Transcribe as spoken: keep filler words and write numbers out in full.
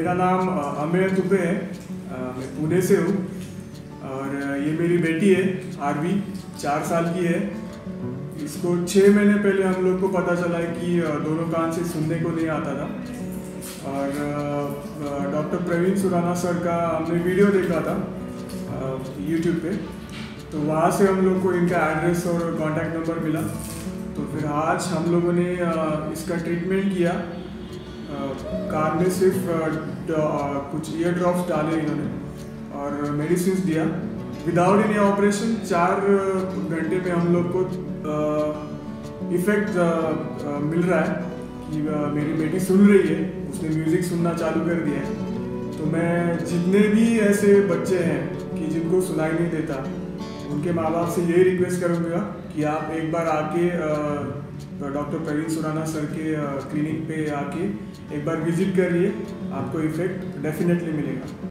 मेरा नाम अमित तूपे है, मैं पुणे से हूँ और ये मेरी बेटी है आरवी, चार साल की है। इसको छः महीने पहले हम लोग को पता चला कि दोनों कान से सुनने को नहीं आता था और डॉक्टर प्रवीण सुराना सर का हमने वीडियो देखा था यूट्यूब पे, तो वहाँ से हम लोग को इनका एड्रेस और कॉन्टैक्ट नंबर मिला। तो फिर आज हम लोगों ने इसका ट्रीटमेंट किया। कार में सिर्फ कुछ ईयर ड्रॉप्स डाले इन्होंने और मेडिसिन दिया। विदाउट एनी ऑपरेशन चार घंटे में हम लोग को इफ़ेक्ट मिल रहा है कि मेरी बेटी सुन रही है, उसने म्यूज़िक सुनना चालू कर दिया है। तो मैं जितने भी ऐसे बच्चे हैं कि जिनको सुनाई नहीं देता, उनके माँ बाप से यही रिक्वेस्ट करूँगा कि आप एक बार आके डॉक्टर प्रवीण सुराना सर के क्लिनिक पे आके एक बार विजिट करिए, आपको इफेक्ट डेफिनेटली मिलेगा।